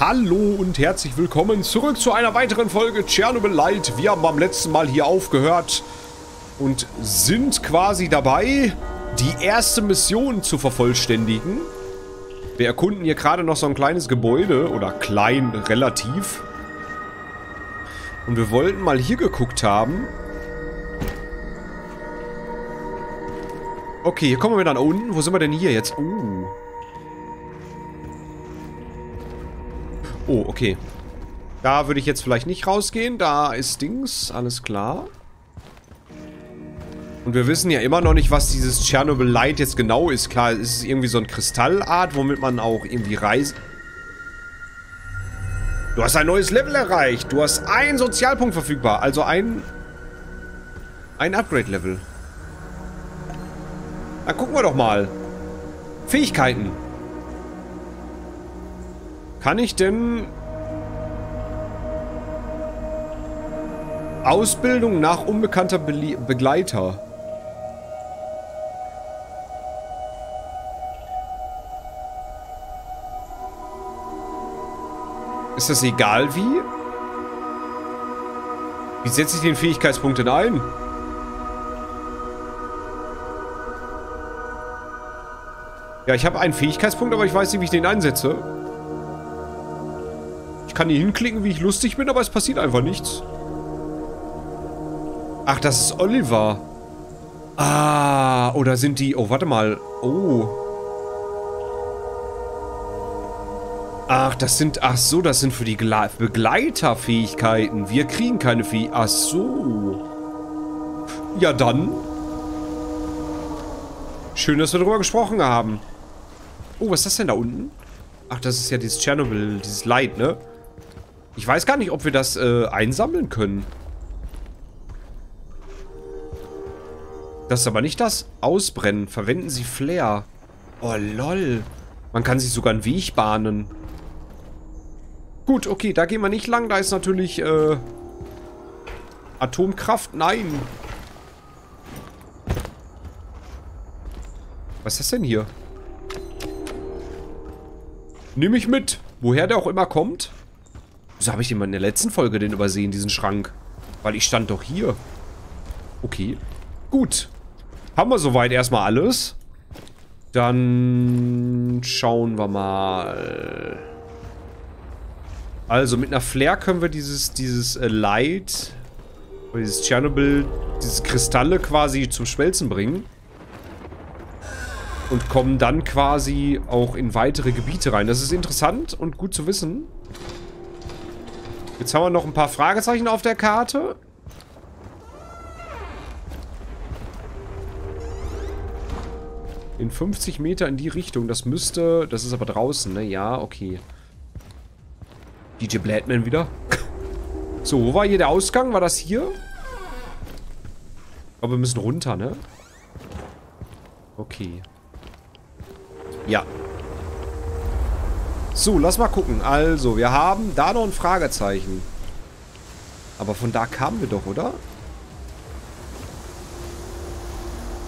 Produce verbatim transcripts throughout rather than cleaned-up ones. Hallo und herzlich willkommen zurück zu einer weiteren Folge Chernobylite. Wir haben beim letzten Mal hier aufgehört und sind quasi dabei, die erste Mission zu vervollständigen. Wir erkunden hier gerade noch so ein kleines Gebäude, oder klein, relativ. Und wir wollten mal hier geguckt haben. Okay, hier kommen wir dann unten. Wo sind wir denn hier jetzt? Uh... Oh, okay. Da würde ich jetzt vielleicht nicht rausgehen. Da ist Dings. Alles klar. Und wir wissen ja immer noch nicht, was dieses Chernobylite jetzt genau ist. Klar, es ist irgendwie so ein Kristallart, womit man auch irgendwie reisen... Du hast ein neues Level erreicht. Du hast einen Sozialpunkt verfügbar. Also ein... Ein Upgrade-Level. Dann gucken wir doch mal. Fähigkeiten. Kann ich denn Ausbildung nach unbekannter Be- Begleiter? Ist das egal wie? Wie setze ich den Fähigkeitspunkt denn ein? Ja, ich habe einen Fähigkeitspunkt, aber ich weiß nicht, wie ich den einsetze. Ich kann hier hinklicken, wie ich lustig bin, aber es passiert einfach nichts. Ach, das ist Oliver. Ah, oder sind die... Oh, warte mal. Oh. Ach, das sind... Ach so, das sind für die Gle- Begleiterfähigkeiten. Wir kriegen keine Fäh... Ach so. Ja, dann. Schön, dass wir darüber gesprochen haben. Oh, was ist das denn da unten? Ach, das ist ja dieses Tschernobyl, dieses Light, ne? Ich weiß gar nicht, ob wir das äh, einsammeln können. Das ist aber nicht das Ausbrennen. Verwenden Sie Flair. Oh, lol. Man kann sich sogar einen Weg bahnen. Gut, okay, da gehen wir nicht lang. Da ist natürlich äh, Atomkraft. Nein. Was ist das denn hier? Nimm mich mit. Woher der auch immer kommt. Wieso habe ich den mal in der letzten Folge den übersehen, diesen Schrank? Weil ich stand doch hier. Okay. Gut. Haben wir soweit erstmal alles. Dann schauen wir mal. Also mit einer Flair können wir dieses, dieses äh, Light, oder dieses Tschernobyl, diese Kristalle quasi zum Schmelzen bringen. Und kommen dann quasi auch in weitere Gebiete rein. Das ist interessant und gut zu wissen. Jetzt haben wir noch ein paar Fragezeichen auf der Karte. In fünfzig Meter in die Richtung. Das müsste... Das ist aber draußen, ne? Ja, okay. D J Bladman wieder. So, wo war hier der Ausgang? War das hier? Aber wir müssen runter, ne? Okay. Ja. So, lass mal gucken. Also, wir haben da noch ein Fragezeichen. Aber von da kamen wir doch, oder?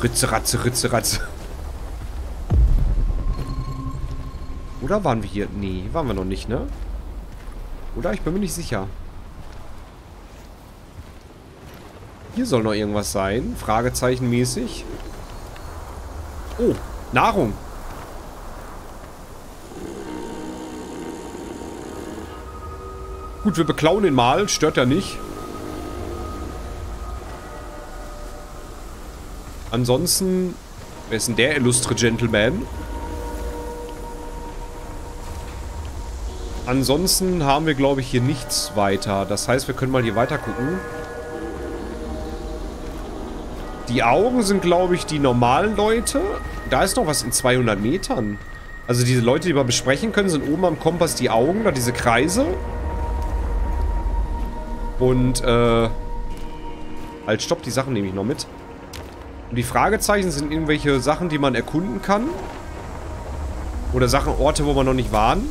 Ritze, ratze, ritze, ratze. Oder waren wir hier? Nee, waren wir noch nicht, ne? Oder? Ich bin mir nicht sicher. Hier soll noch irgendwas sein. Fragezeichenmäßig. Oh, Nahrung. Gut, wir beklauen ihn mal. Stört ja nicht. Ansonsten... Wer ist denn der illustre Gentleman? Ansonsten haben wir, glaube ich, hier nichts weiter. Das heißt, wir können mal hier weiter gucken. Die Augen sind, glaube ich, die normalen Leute. Da ist noch was in zweihundert Metern. Also diese Leute, die wir besprechen können, sind oben am Kompass die Augen. Da diese Kreise... Und, äh... Halt, stopp, die Sachen nehme ich noch mit. Und die Fragezeichen sind irgendwelche Sachen, die man erkunden kann. Oder Sachen, Orte, wo wir noch nicht waren.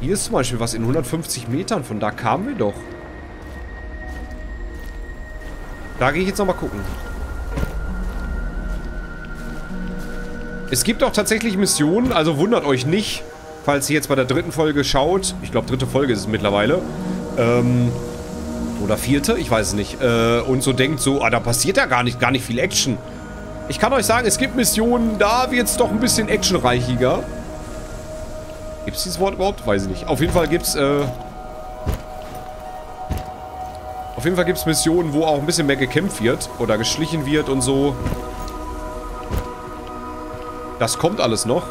Hier ist zum Beispiel was in hundertfünfzig Metern. Von da kamen wir doch. Da gehe ich jetzt nochmal gucken. Es gibt auch tatsächlich Missionen, also wundert euch nicht, falls ihr jetzt bei der dritten Folge schaut, ich glaube dritte Folge ist es mittlerweile, ähm, oder vierte, ich weiß es nicht, äh, und so denkt so, ah, da passiert ja gar nicht, gar nicht viel Action. Ich kann euch sagen, es gibt Missionen, da wird es doch ein bisschen actionreichiger. Gibt es dieses Wort überhaupt? Weiß ich nicht. Auf jeden Fall gibt es, äh, auf jeden Fall gibt es Missionen, wo auch ein bisschen mehr gekämpft wird oder geschlichen wird und so. Das kommt alles noch.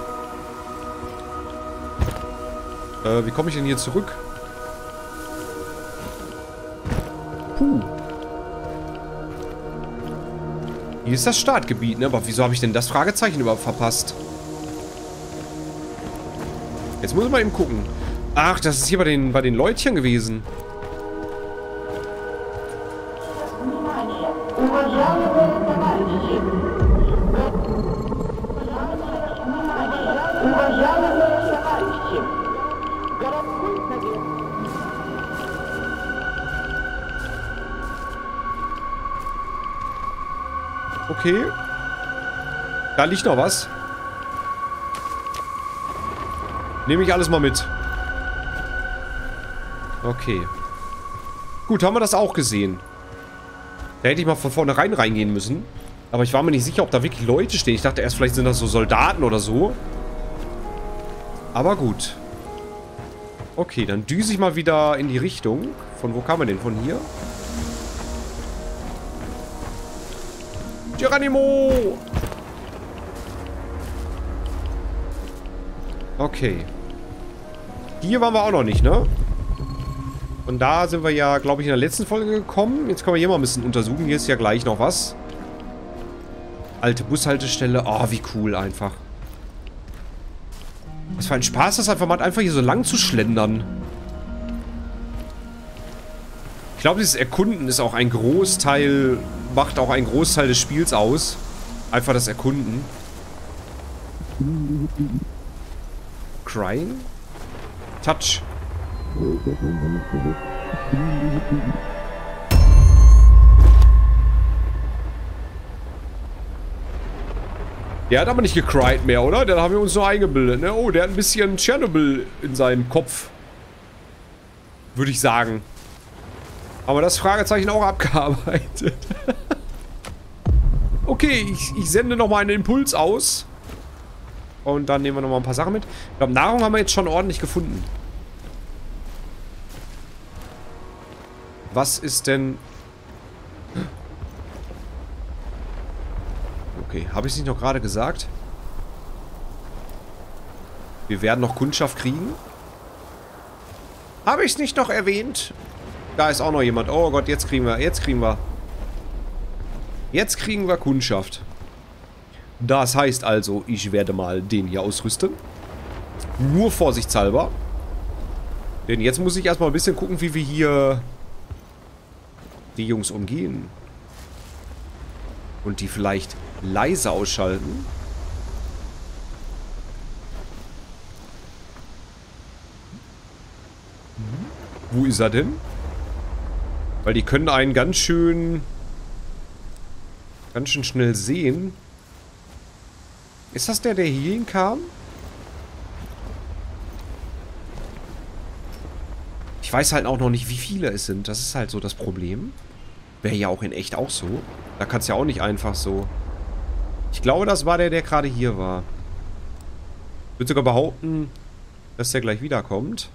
Äh, wie komme ich denn hier zurück? Puh. Hier ist das Startgebiet, ne? Aber wieso habe ich denn das Fragezeichen überhaupt verpasst? Jetzt muss ich mal eben gucken. Ach, das ist hier bei den, bei den Leutchen gewesen. Okay. Da liegt noch was. Nehme ich alles mal mit. Okay. Gut, haben wir das auch gesehen. Da hätte ich mal von vornherein reingehen müssen. Aber ich war mir nicht sicher, ob da wirklich Leute stehen. Ich dachte erst, vielleicht sind das so Soldaten oder so. Aber gut. Okay, dann düse ich mal wieder in die Richtung. Von wo kam er denn? Von hier? Geronimo! Okay. Hier waren wir auch noch nicht, ne? Und da sind wir ja, glaube ich, in der letzten Folge gekommen. Jetzt können wir hier mal ein bisschen untersuchen. Hier ist ja gleich noch was. Alte Bushaltestelle. Oh, wie cool einfach. Was für ein Spaß das einfach macht, einfach hier so lang zu schlendern. Ich glaube, dieses Erkunden ist auch ein Großteil, macht auch einen Großteil des Spiels aus. Einfach das Erkunden. Crying? Touch. Der hat aber nicht gecried mehr, oder? Den haben wir uns nur eingebildet, ne? Oh, der hat ein bisschen Tschernobyl in seinem Kopf. Würde ich sagen. Aber das Fragezeichen auch abgearbeitet. Okay, ich, ich sende nochmal einen Impuls aus. Und dann nehmen wir nochmal ein paar Sachen mit. Ich glaube, Nahrung haben wir jetzt schon ordentlich gefunden. Was ist denn... Okay, habe ich es nicht noch gerade gesagt? Wir werden noch Kundschaft kriegen. Habe ich es nicht noch erwähnt? Da ist auch noch jemand. Oh Gott, jetzt kriegen wir, jetzt kriegen wir. Jetzt kriegen wir Kundschaft. Das heißt also, ich werde mal den hier ausrüsten. Nur vorsichtshalber. Denn jetzt muss ich erstmal ein bisschen gucken, wie wir hier die Jungs umgehen. Und die vielleicht leise ausschalten. Wo ist er denn? Weil die können einen ganz schön... ganz schön schnell sehen. Ist das der, der hier hinkam? Ich weiß halt auch noch nicht, wie viele es sind. Das ist halt so das Problem. Wäre ja auch in echt auch so. Da kann es ja auch nicht einfach so... Ich glaube, das war der, der gerade hier war. Ich würde sogar behaupten, dass der gleich wiederkommt.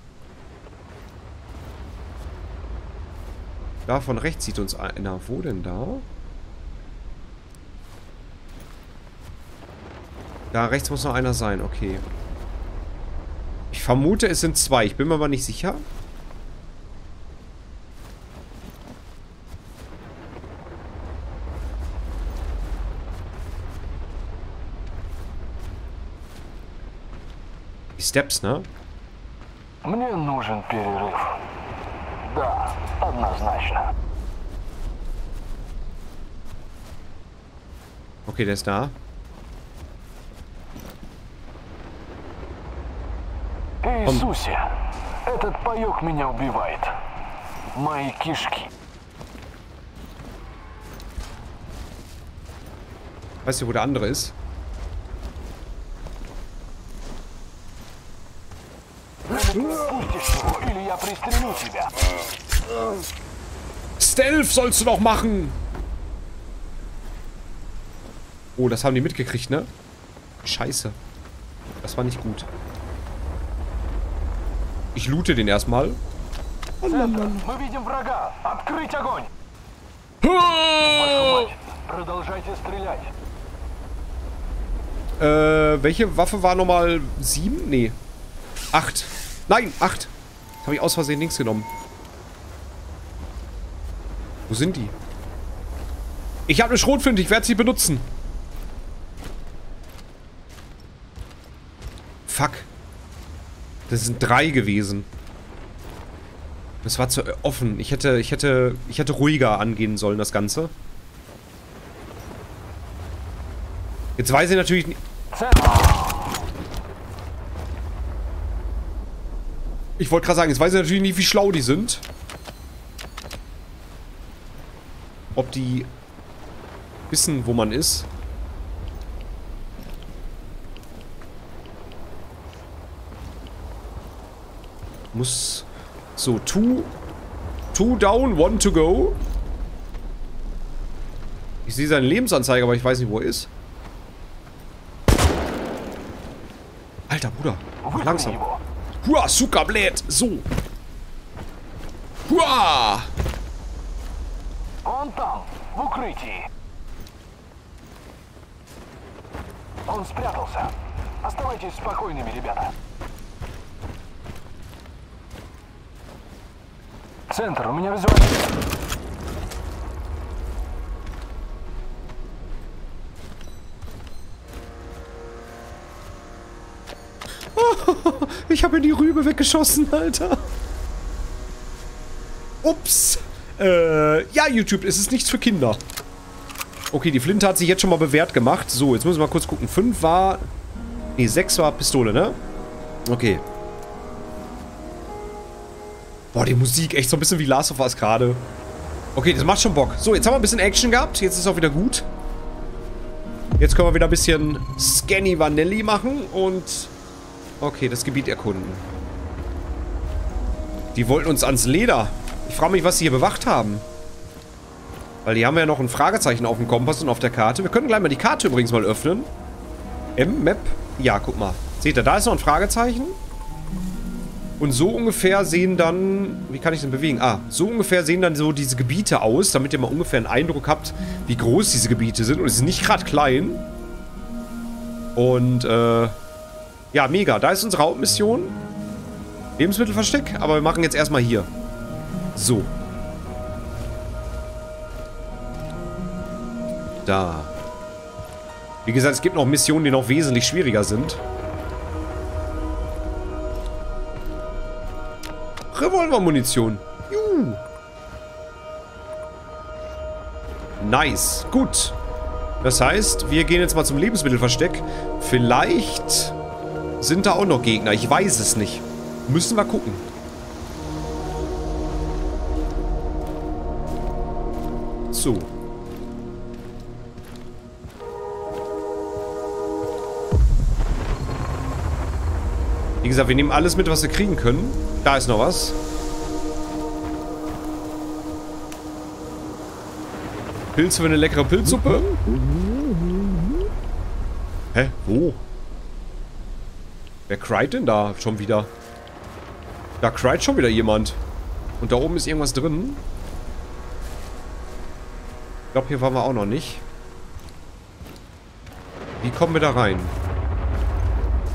Da von rechts sieht uns einer. Wo denn da? Da rechts muss noch einer sein. Okay. Ich vermute, es sind zwei. Ich bin mir aber nicht sicher. Die Steps, ne? Мне нужен перерыв. Да, однозначно. Okay, der ist da. Иисусе, этот паёк меня убивает. Мои кишки. Weißt du, wo der andere ist? Stealth sollst du doch machen! Oh, das haben die mitgekriegt, ne? Scheiße. Das war nicht gut. Ich loote den erstmal. Oh Mann, Mann. Oh! Äh, welche Waffe war nochmal? Sieben? Nee. Acht. Nein, acht. Habe ich aus Versehen links genommen. Wo sind die? Ich habe eine Schrotflinte, ich werde sie benutzen. Fuck. Das sind drei gewesen. Das war zu offen. Ich hätte, ich hätte, ich hätte ruhiger angehen sollen, das Ganze. Jetzt weiß ich natürlich nicht... Ich wollte gerade sagen, jetzt weiß ich natürlich nicht, wie schlau die sind. Ob die wissen, wo man ist. Muss... So, two... Two down, one to go. Ich sehe seine Lebensanzeige, aber ich weiß nicht, wo er ist. Alter, Bruder. Mach langsam. Hua, Zuckerblät. So. Hua! Центр, у меня визуально. Ich habe die Rübe weggeschossen, Alter. Ups. Äh, ja, YouTube, es ist nichts für Kinder. Okay, die Flinte hat sich jetzt schon mal bewährt gemacht. So, jetzt müssen wir mal kurz gucken. fünf war... Nee, sechs war Pistole, ne? Okay. Boah, die Musik, echt so ein bisschen wie Last of Us gerade. Okay, das macht schon Bock. So, jetzt haben wir ein bisschen Action gehabt. Jetzt ist auch wieder gut. Jetzt können wir wieder ein bisschen Scanny Vanelli machen und... Okay, das Gebiet erkunden. Die wollten uns ans Leder. Ich frage mich, was sie hier bewacht haben. Weil die haben ja noch ein Fragezeichen auf dem Kompass und auf der Karte. Wir können gleich mal die Karte übrigens mal öffnen. M-Map. Ja, guck mal. Seht ihr, da ist noch ein Fragezeichen. Und so ungefähr sehen dann... Wie kann ich denn bewegen? Ah, so ungefähr sehen dann so diese Gebiete aus, damit ihr mal ungefähr einen Eindruck habt, wie groß diese Gebiete sind. Und es ist nicht gerade klein. Und, äh... ja, mega. Da ist unsere Hauptmission. Lebensmittelversteck. Aber wir machen jetzt erstmal hier. So. Da. Wie gesagt, es gibt noch Missionen, die noch wesentlich schwieriger sind. Revolvermunition. Juhu. Nice. Gut. Das heißt, wir gehen jetzt mal zum Lebensmittelversteck. Vielleicht sind da auch noch Gegner. Ich weiß es nicht. Müssen wir gucken. So. Wie gesagt, wir nehmen alles mit, was wir kriegen können. Da ist noch was. Pilz für eine leckere Pilzsuppe. Hä? Wo? Wer cried denn da schon wieder? Da cried schon wieder jemand. Und da oben ist irgendwas drin. Ich glaube, hier waren wir auch noch nicht. Wie kommen wir da rein?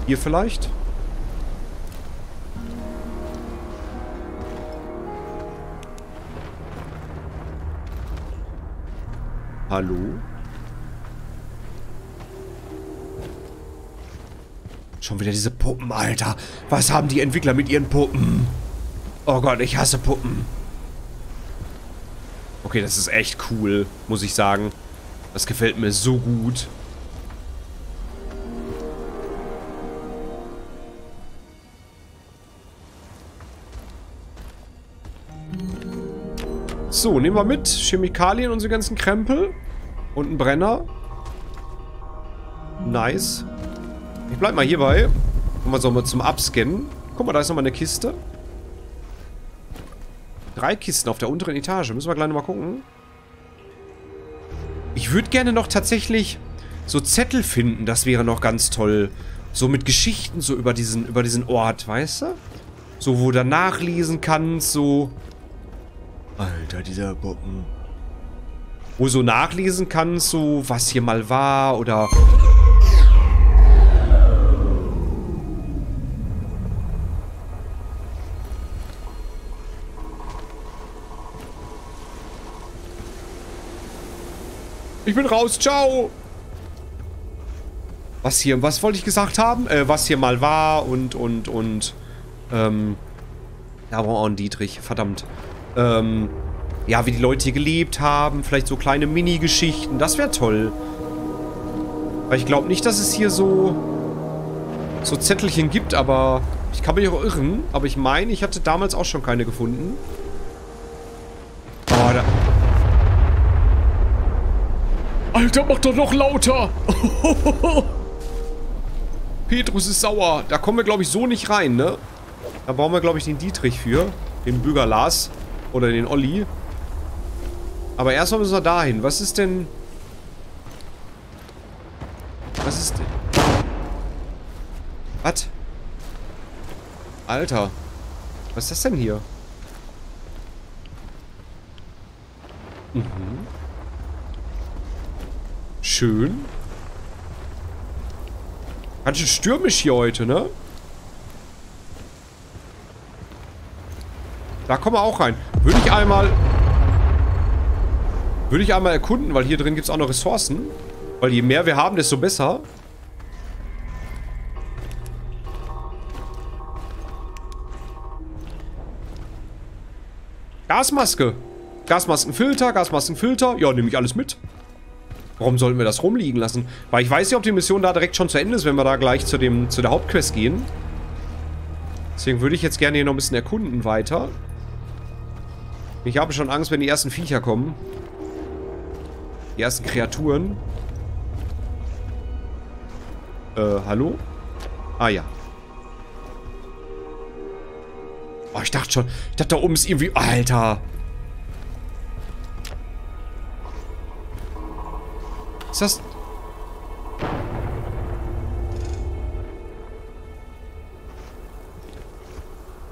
Hier vielleicht? Hallo? Schon wieder diese Puppen, Alter. Was haben die Entwickler mit ihren Puppen? Oh Gott, ich hasse Puppen. Okay, das ist echt cool, muss ich sagen. Das gefällt mir so gut. So, nehmen wir mit. Chemikalien, unsere ganzen Krempel. Und einen Brenner. Nice. Ich bleib mal hierbei. Kommen wir so mal zum Abscannen. Guck mal, da ist nochmal eine Kiste. Drei Kisten auf der unteren Etage. Müssen wir gleich nochmal gucken. Ich würde gerne noch tatsächlich so Zettel finden. Das wäre noch ganz toll. So mit Geschichten so über diesen, über diesen Ort, weißt du? So, wo du nachlesen kannst, so... Alter, dieser Bocken. Wo du so nachlesen kannst, so, was hier mal war, oder... Ich bin raus, ciao! Was hier, was wollte ich gesagt haben? Äh, was hier mal war und, und, und... Ähm, da war auch ein Dietrich, verdammt. Ähm, ja, wie die Leute hier gelebt haben, vielleicht so kleine Mini-Geschichten, das wäre toll. Weil ich glaube nicht, dass es hier so, so Zettelchen gibt, aber ich kann mich auch irren. Aber ich meine, ich hatte damals auch schon keine gefunden. Oh, da... Alter, mach doch noch lauter! Petrus ist sauer. Da kommen wir, glaube ich, so nicht rein, ne? Da brauchen wir, glaube ich, den Dietrich für. Den Bürger Lars. Oder den Olli. Aber erstmal müssen wir dahin. Was ist denn... Was ist denn... Was? Alter. Was ist das denn hier? Mhm. Schön. Ganz schön stürmisch hier heute, ne? Da kommen wir auch rein. Würde ich einmal... Würde ich einmal erkunden, weil hier drin gibt es auch noch Ressourcen. Weil je mehr wir haben, desto besser. Gasmaske. Gasmaskenfilter, Gasmaskenfilter. Ja, nehme ich alles mit. Warum sollten wir das rumliegen lassen? Weil ich weiß nicht, ob die Mission da direkt schon zu Ende ist, wenn wir da gleich zu, dem, zu der Hauptquest gehen. Deswegen würde ich jetzt gerne hier noch ein bisschen erkunden weiter. Ich habe schon Angst, wenn die ersten Viecher kommen. Die ersten Kreaturen. Äh, hallo? Ah, ja. Oh, ich dachte schon. Ich dachte, da oben ist irgendwie... Alter! Ist das...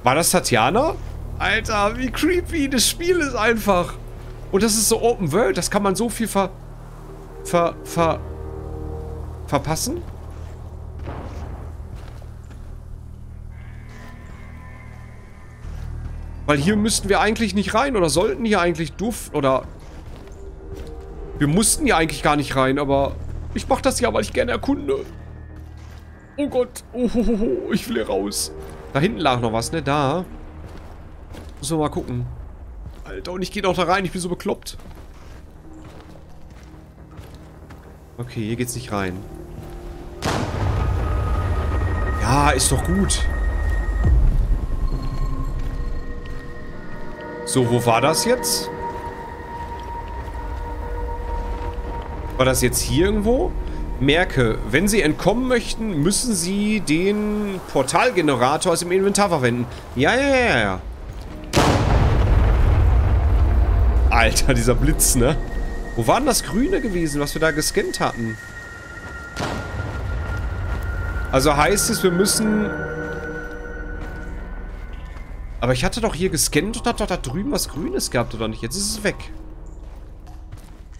War das Tatjana? Alter, wie creepy das Spiel ist einfach. Und das ist so Open World, das kann man so viel ver... ver... ver... verpassen? Weil hier müssten wir eigentlich nicht rein oder sollten hier eigentlich duf... oder... Wir mussten ja eigentlich gar nicht rein, aber ich mach das ja, weil ich gerne erkunde. Oh Gott, oh, oh, oh, ich will hier raus. Da hinten lag noch was, ne? Da. Müssen wir mal gucken. Alter, und ich gehe doch da rein, ich bin so bekloppt. Okay, hier geht's nicht rein. Ja, ist doch gut. So, wo war das jetzt? War das jetzt hier irgendwo? Merke, wenn Sie entkommen möchten, müssen Sie den Portalgenerator aus dem Inventar verwenden. Ja, ja, ja, ja. Alter, dieser Blitz, ne? Wo war denn das Grüne gewesen, was wir da gescannt hatten? Also heißt es, wir müssen... Aber ich hatte doch hier gescannt und hat doch da drüben was Grünes gehabt, oder nicht? Jetzt ist es weg.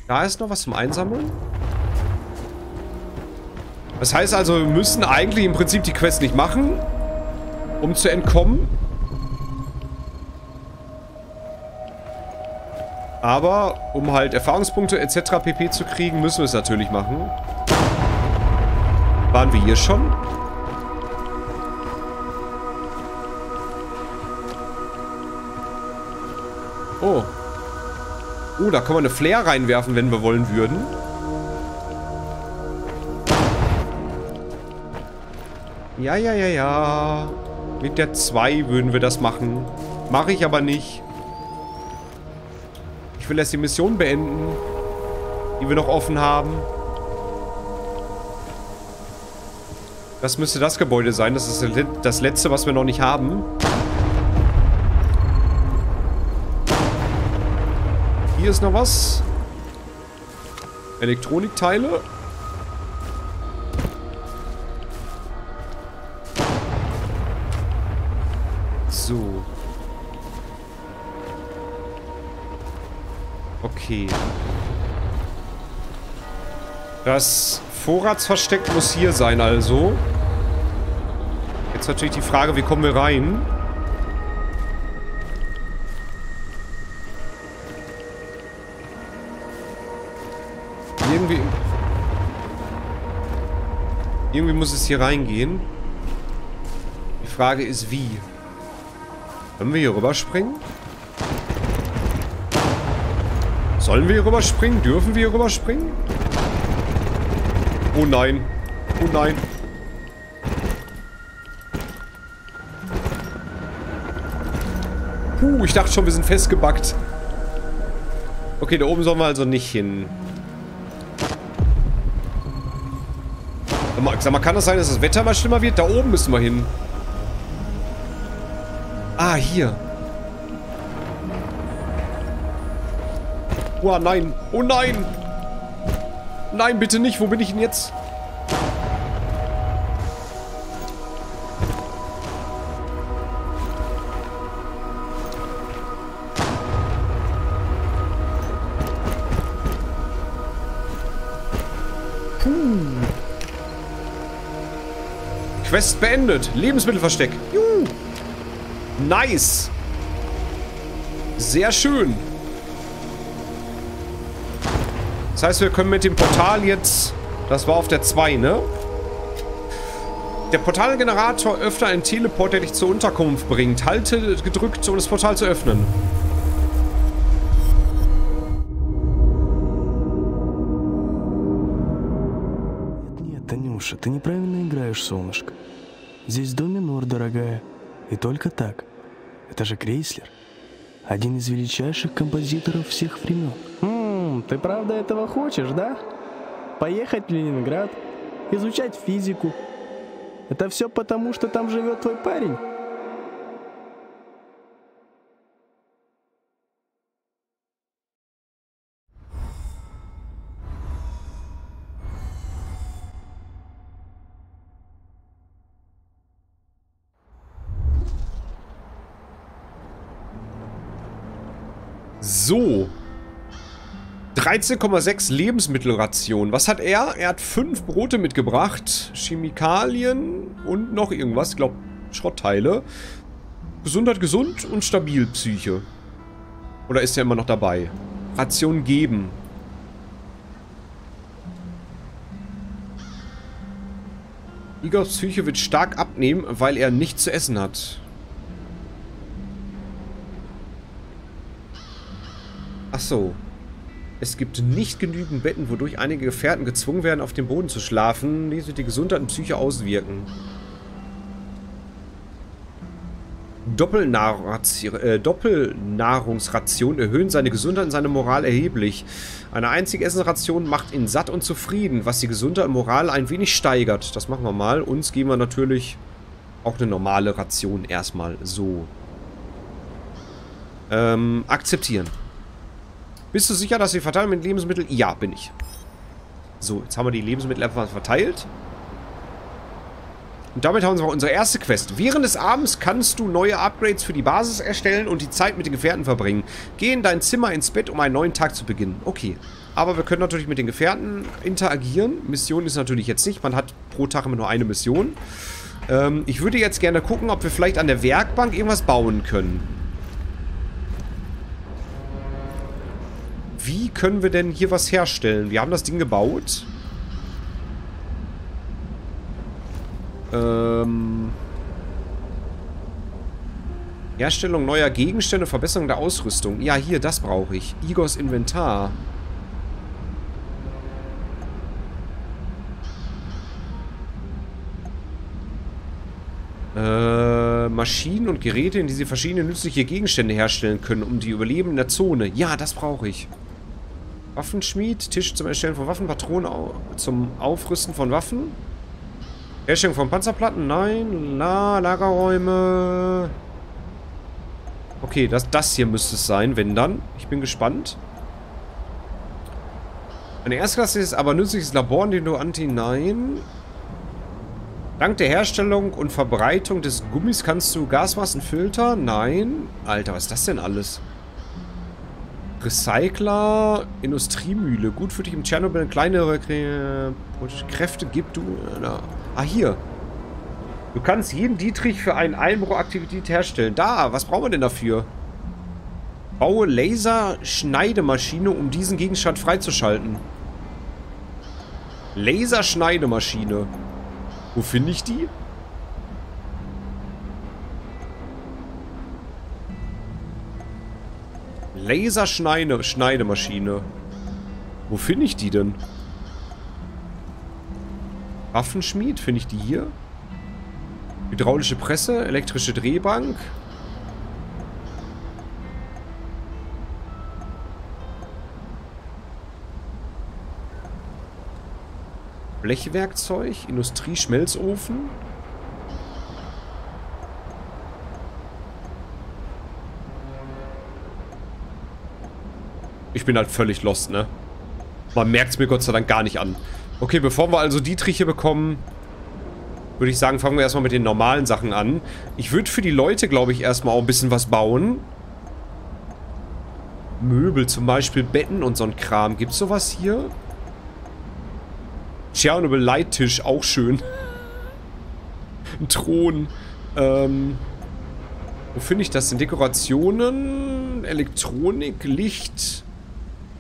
Da ist noch was zum Einsammeln. Das heißt also, wir müssen eigentlich im Prinzip die Quest nicht machen, um zu entkommen. Aber, um halt Erfahrungspunkte et cetera pp. Zu kriegen, müssen wir es natürlich machen. Waren wir hier schon? Oh. Oh, da können wir eine Flare reinwerfen, wenn wir wollen würden. Ja, ja, ja, ja. Mit der zwei würden wir das machen. Mache ich aber nicht. Ich will erst die Mission beenden, die wir noch offen haben. Das müsste das Gebäude sein. Das ist das letzte, was wir noch nicht haben. Hier ist noch was. Elektronikteile. So. Okay. Das Vorratsversteck muss hier sein, also. Jetzt natürlich die Frage, wie kommen wir rein? Irgendwie... Irgendwie muss es hier reingehen. Die Frage ist, wie? Können wir hier rüberspringen? Sollen wir hier rüberspringen? Dürfen wir hier rüberspringen? Oh nein. Oh nein. Puh, ich dachte schon, wir sind festgebackt. Okay, da oben sollen wir also nicht hin. Sag mal, sag mal, kann das sein, dass das Wetter mal schlimmer wird? Da oben müssen wir hin. Ah, hier. Oh nein. Oh nein. Nein, bitte nicht. Wo bin ich denn jetzt? Puh. Quest beendet. Lebensmittelversteck. Juhu. Nice. Sehr schön. Das heißt, wir können mit dem Portal jetzt... Das war auf der zwei, ne? Der Portalgenerator öffnet einen Teleport, der dich zur Unterkunft bringt. Halte gedrückt, um das Portal zu öffnen. Nein, Tanюша, du неправильно играешь, солнышко. Здесь доминор, дорогая. И только так. Это же Kreisler. Один из величайших композиторов всех времен. Ты правда этого хочешь, да? Поехать в Ленинград, изучать физику. Это все потому, что там живет твой парень. So. dreizehn Komma sechs Lebensmittelration. Was hat er? Er hat fünf Brote mitgebracht. Chemikalien und noch irgendwas. Ich glaube, Schrottteile. Gesundheit gesund und stabil Psyche. Oder ist er immer noch dabei? Ration geben. Igors Psyche wird stark abnehmen, weil er nichts zu essen hat. Ach so. Es gibt nicht genügend Betten, wodurch einige Gefährten gezwungen werden, auf dem Boden zu schlafen. Dies wird die Gesundheit und Psyche auswirken. Doppelnahrungsration, äh, Doppelnahrungsration erhöhen seine Gesundheit und seine Moral erheblich. Eine einzige Essenration macht ihn satt und zufrieden, was die Gesundheit und Moral ein wenig steigert. Das machen wir mal. Uns geben wir natürlich auch eine normale Ration erstmal so. Ähm, akzeptieren. Bist du sicher, dass wir verteilen mit Lebensmitteln? Ja, bin ich. So, jetzt haben wir die Lebensmittel einfach verteilt. Und damit haben wir unsere erste Quest. Während des Abends kannst du neue Upgrades für die Basis erstellen und die Zeit mit den Gefährten verbringen. Geh in dein Zimmer ins Bett, um einen neuen Tag zu beginnen. Okay. Aber wir können natürlich mit den Gefährten interagieren. Mission ist natürlich jetzt nicht. Man hat pro Tag immer nur eine Mission. Ähm, ich würde jetzt gerne gucken, ob wir vielleicht an der Werkbank irgendwas bauen können. Wie können wir denn hier was herstellen? Wir haben das Ding gebaut. Ähm. Herstellung neuer Gegenstände, Verbesserung der Ausrüstung. Ja, hier, das brauche ich. Igors Inventar. Äh, Maschinen und Geräte, in die sie verschiedene nützliche Gegenstände herstellen können, um die Überleben in der Zone. Ja, das brauche ich. Waffenschmied, Tisch zum Erstellen von Waffen, Patronen au zum Aufrüsten von Waffen. Herstellung von Panzerplatten? Nein. La Lagerräume. Okay, das, das hier müsste es sein, wenn dann. Ich bin gespannt. Ein erstklassiges, aber nützliches Labor, in dem du anti... Nein. Dank der Herstellung und Verbreitung des Gummis kannst du Gasmassenfilter? Nein. Alter, was ist das denn alles? Recycler, Industriemühle. Gut für dich im Tschernobyl. Kleinere Kräfte gibt du... Ah, hier. Du kannst jeden Dietrich für eine Einbruchaktivität herstellen. Da, was brauchen wir denn dafür? Baue Laserschneidemaschine, um diesen Gegenstand freizuschalten. Laserschneidemaschine. Wo finde ich die? Laserschneidemaschine. Wo finde ich die denn? Waffenschmied, finde ich die hier? Hydraulische Presse, elektrische Drehbank. Blechwerkzeug, Industrieschmelzofen. Ich bin halt völlig lost, ne? Man merkt es mir Gott sei Dank gar nicht an. Okay, bevor wir also Dietriche bekommen, würde ich sagen, fangen wir erstmal mit den normalen Sachen an. Ich würde für die Leute, glaube ich, erstmal auch ein bisschen was bauen. Möbel, zum Beispiel Betten und so ein Kram. Gibt's sowas hier? Chernobylite-Tisch, auch schön. Ein Thron. Ähm, wo finde ich das denn? Dekorationen, Elektronik, Licht,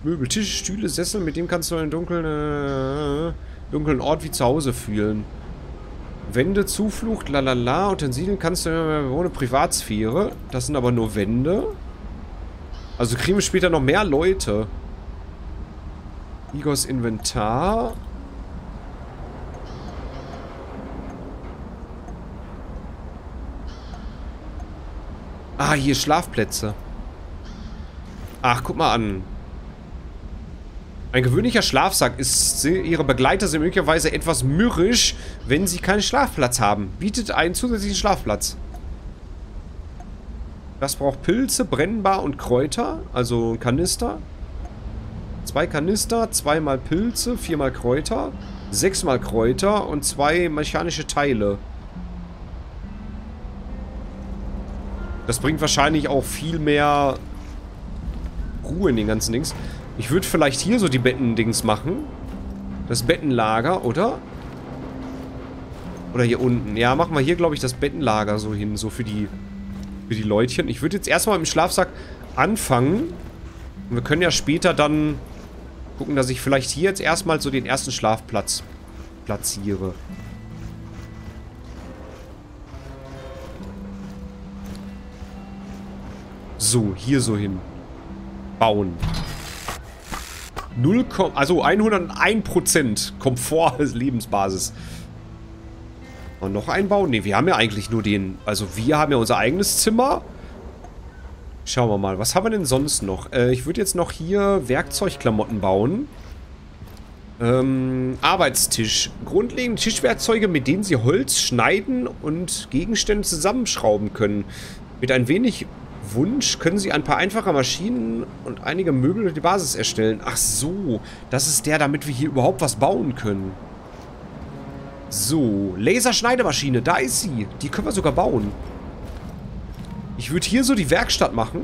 Möbel, Tische, Stühle, Sessel. Mit dem kannst du einen dunklen, äh, dunklen Ort wie zu Hause fühlen. Wände, Zuflucht, lalala. Utensilien kannst du äh, ohne Privatsphäre. Das sind aber nur Wände. Also kriegen wir später noch mehr Leute. Igors Inventar. Ah, hier Schlafplätze. Ach, guck mal an. Ein gewöhnlicher Schlafsack ist... Ihre Begleiter sind möglicherweise etwas mürrisch, wenn sie keinen Schlafplatz haben. Bietet einen zusätzlichen Schlafplatz. Das braucht Pilze, Brennbar und Kräuter. Also ein Kanister. Zwei Kanister, zweimal Pilze, viermal Kräuter, sechsmal Kräuter und zwei mechanische Teile. Das bringt wahrscheinlich auch viel mehr Ruhe in den ganzen Dings. Ich würde vielleicht hier so die Betten-Dings machen. Das Bettenlager, oder? Oder hier unten. Ja, machen wir hier, glaube ich, das Bettenlager so hin. So für die, für die Leutchen. Ich würde jetzt erstmal im Schlafsack anfangen. Und wir können ja später dann gucken, dass ich vielleicht hier jetzt erstmal so den ersten Schlafplatz platziere. So, hier so hin. Bauen. null, also hunderteins Prozent Komfort als Lebensbasis. Und noch ein Bau? Ne, wir haben ja eigentlich nur den... Also wir haben ja unser eigenes Zimmer. Schauen wir mal. Was haben wir denn sonst noch? Äh, ich würde jetzt noch hier Werkzeugklamotten bauen. Ähm, Arbeitstisch. Grundlegende Tischwerkzeuge, mit denen sie Holz schneiden und Gegenstände zusammenschrauben können. Mit ein wenig... Wunsch, können Sie ein paar einfache Maschinen und einige Möbel durch die Basis erstellen. Ach so, das ist der, damit wir hier überhaupt was bauen können. So, Laserschneidemaschine, da ist sie. Die können wir sogar bauen. Ich würde hier so die Werkstatt machen.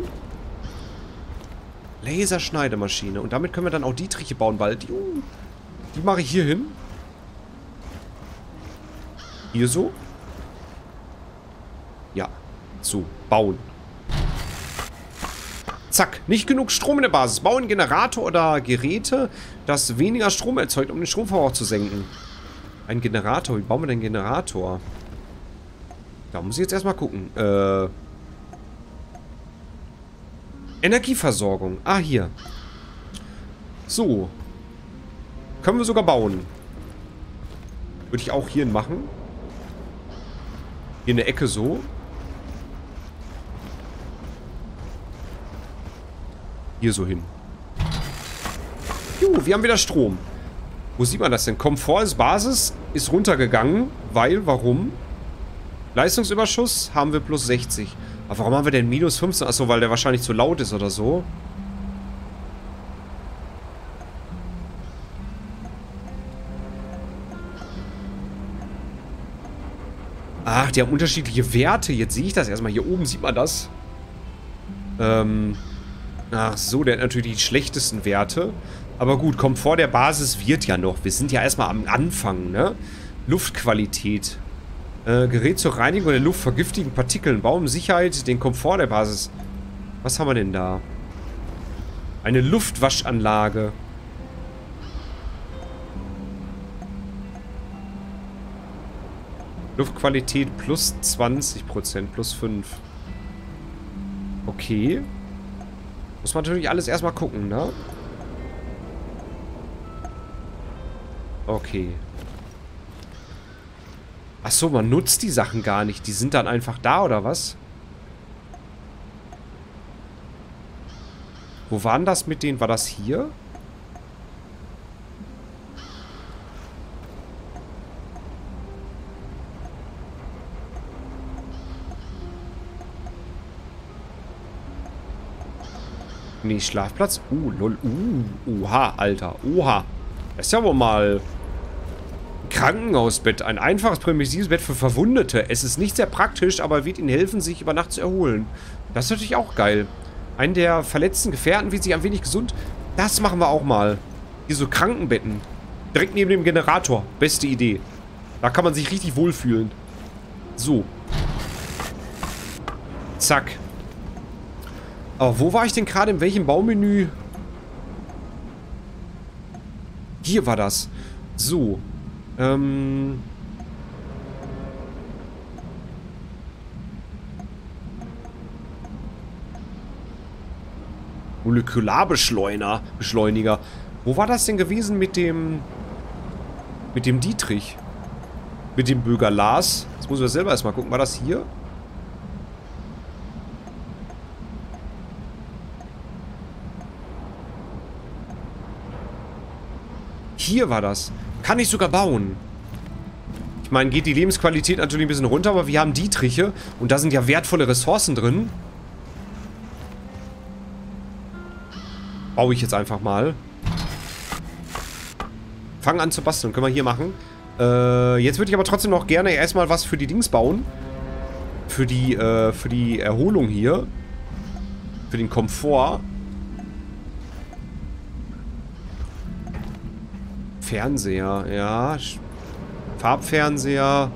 Laserschneidemaschine. Und damit können wir dann auch Dietriche bauen bald. Die mache ich hier hin. Hier so. Ja, so, bauen. Zack, nicht genug Strom in der Basis. Bauen Generator oder Geräte, das weniger Strom erzeugt, um den Stromverbrauch zu senken. Ein Generator, wie bauen wir denn einen Generator? Da muss ich jetzt erstmal gucken. Äh. Energieversorgung. Ah, hier. So. Können wir sogar bauen. Würde ich auch hier machen. Hier in der Ecke so. Hier so hin. Juhu, wir haben wieder Strom. Wo sieht man das denn? Komfort ist Basis, ist runtergegangen. Weil, warum? Leistungsüberschuss haben wir plus sechzig. Aber warum haben wir denn minus fünfzehn? Achso, weil der wahrscheinlich zu laut ist oder so. Ach, die haben unterschiedliche Werte. Jetzt sehe ich das erstmal. Hier oben sieht man das. Ähm. Ach so, der hat natürlich die schlechtesten Werte. Aber gut, Komfort der Basis wird ja noch. Wir sind ja erstmal am Anfang, ne? Luftqualität. Äh, Gerät zur Reinigung der Luft vor giftigen Partikeln. Baum, Sicherheit, den Komfort der Basis. Was haben wir denn da? Eine Luftwaschanlage. Luftqualität plus zwanzig Prozent, plus fünf. Okay. Muss man natürlich alles erstmal gucken, ne? Okay. Achso, man nutzt die Sachen gar nicht. Die sind dann einfach da, oder was? Wo waren das mit denen? War das hier? Nee, Schlafplatz. Uh, lol. Uh, oha, Alter. Oha. Das ist ja wohl mal ein Krankenhausbett. Ein einfaches, primitives Bett für Verwundete. Es ist nicht sehr praktisch, aber wird ihnen helfen, sich über Nacht zu erholen. Das ist natürlich auch geil. Einen der verletzten Gefährten wird sich ein wenig gesund. Das machen wir auch mal. Hier so Krankenbetten. Direkt neben dem Generator. Beste Idee. Da kann man sich richtig wohlfühlen. So. Zack. Aber wo war ich denn gerade? In welchem Baumenü? Hier war das. So. Ähm. Molekularbeschleuniger. Beschleuniger. Wo war das denn gewesen mit dem... Mit dem Dietrich? Mit dem Bürger Lars? Jetzt muss ich selber erstmal gucken. War das hier? Hier war das. Kann ich sogar bauen. Ich meine, geht die Lebensqualität natürlich ein bisschen runter, aber wir haben Dietriche. Und da sind ja wertvolle Ressourcen drin. Baue ich jetzt einfach mal. Fangen an zu basteln. Können wir hier machen. Äh, jetzt würde ich aber trotzdem noch gerne erstmal was für die Dings bauen. Für die, äh, für die Erholung hier. Für den Komfort. Fernseher, ja. Farbfernseher.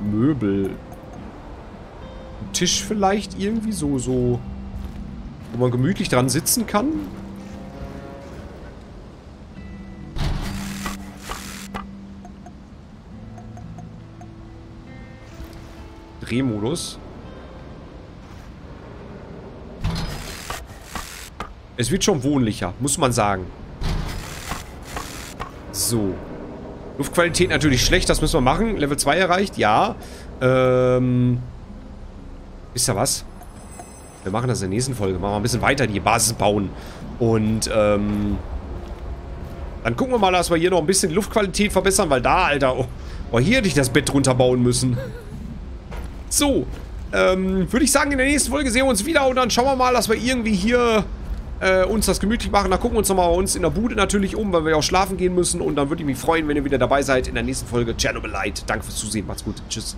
Möbel. Tisch vielleicht irgendwie so, so. Wo man gemütlich dran sitzen kann. Drehmodus. Es wird schon wohnlicher, muss man sagen. So. Luftqualität natürlich schlecht, das müssen wir machen. Level zwei erreicht, ja. Ähm. Ist da was? Wir machen das in der nächsten Folge. Machen wir ein bisschen weiter, die Basis bauen. Und, ähm. Dann gucken wir mal, dass wir hier noch ein bisschen Luftqualität verbessern, weil da, Alter. Oh, oh hier hätte ich das Bett drunter bauen müssen. So. Ähm, würde ich sagen, in der nächsten Folge sehen wir uns wieder und dann schauen wir mal, dass wir irgendwie hier. Äh, uns das gemütlich machen. Da gucken wir uns nochmal bei uns in der Bude natürlich um, weil wir auch schlafen gehen müssen. Und dann würde ich mich freuen, wenn ihr wieder dabei seid in der nächsten Folge Chernobylite. Danke fürs Zusehen. Macht's gut. Tschüss.